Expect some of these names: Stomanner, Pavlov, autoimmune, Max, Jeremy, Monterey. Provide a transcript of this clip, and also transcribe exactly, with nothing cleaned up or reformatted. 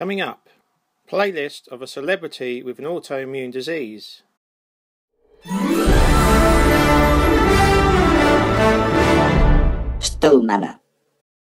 Coming up, playlist of a celebrity with an autoimmune disease. Stomanner.